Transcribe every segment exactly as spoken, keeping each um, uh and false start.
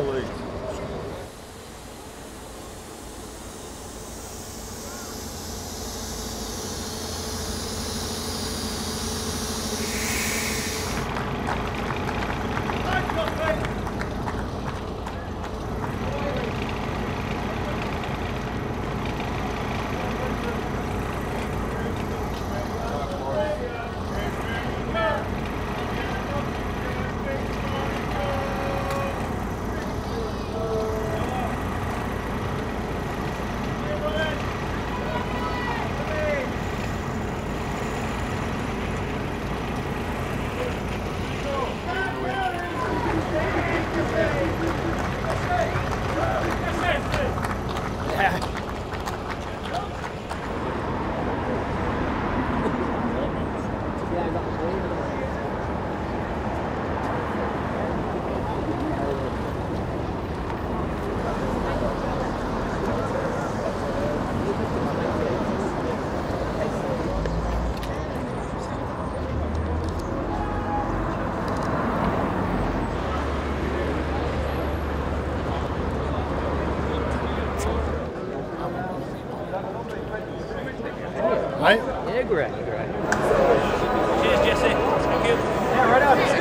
Golly. Right? Yeah, great, great. Cheers, Jesse. Thank you. Yeah, right out. Thanks.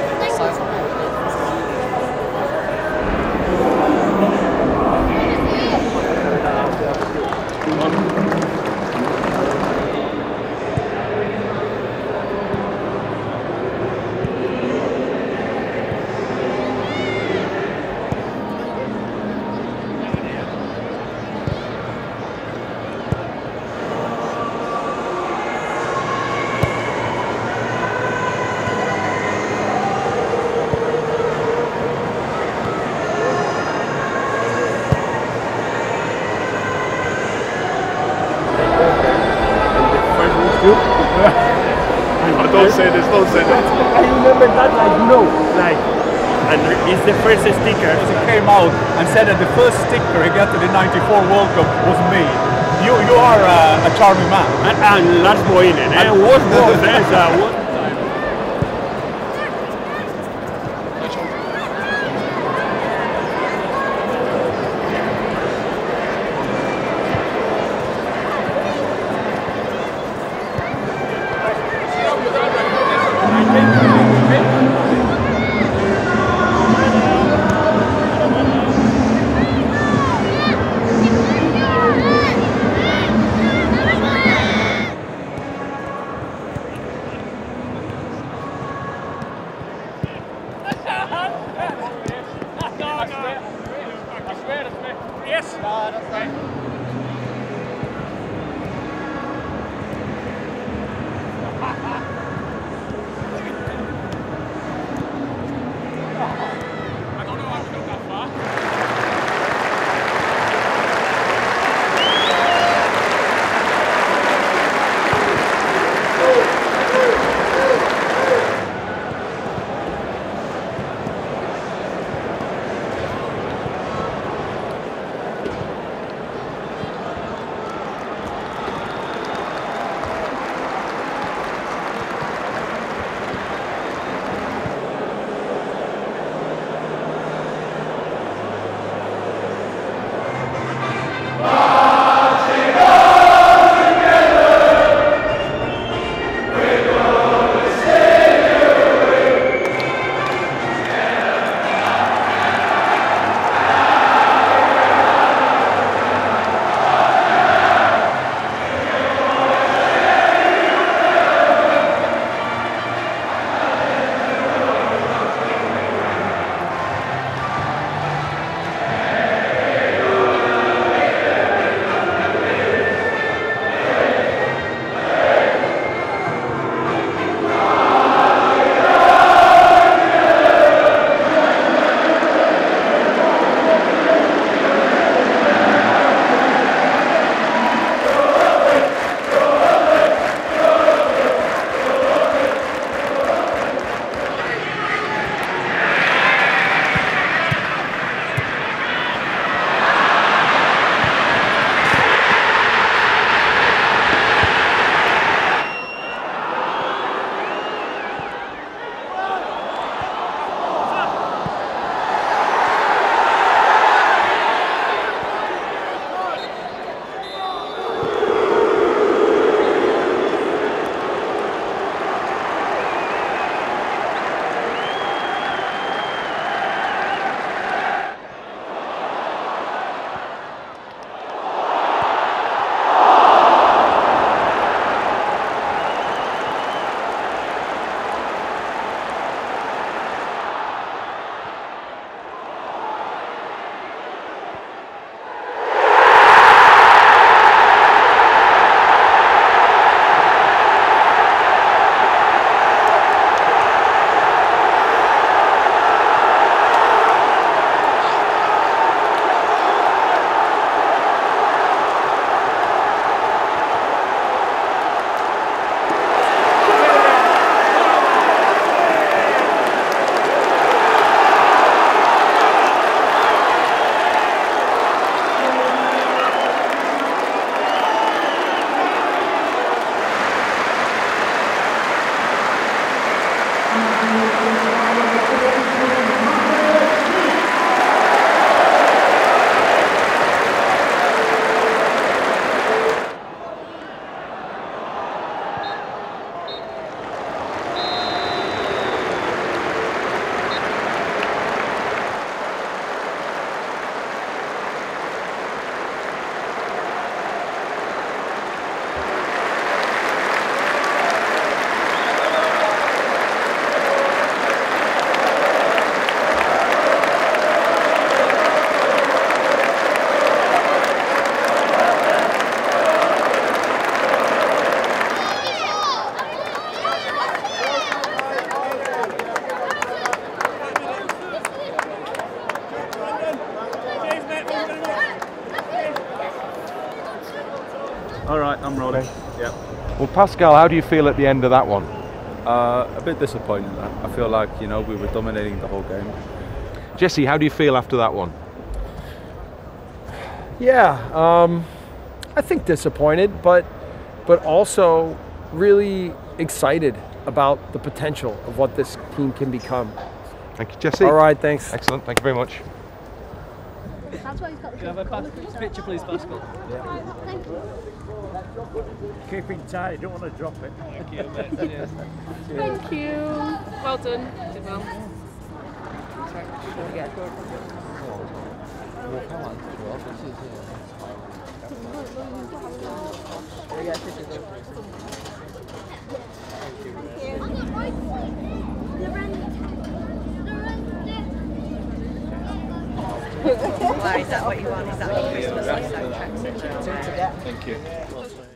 Don't say this, don't say that. I remember that like no, like, and it's the first sticker. Because it came out and said that the first sticker he got to the ninety-four World Cup was me. You you are uh, a charming man. And, and last boy in it. And, and what was this? Uh, I'm rolling. Okay. Yeah. Well, Pascal, how do you feel at the end of that one? Uh, a bit disappointed. I feel like, you know, we were dominating the whole game. Jesse, how do you feel after that one? Yeah, um, I think disappointed, but but also really excited about the potential of what this team can become. Thank you, Jesse. All right, thanks. Excellent. Thank you very much. That's why he's got the can I have a picture, picture, please, Pascal? Yeah. Thank you. Keep it tight. You don't want to drop it. Thank you, mate. Cheers. Thank you. Well done, Jamal. Is that what you want? Is that what Christmas soundtrack? Thank you.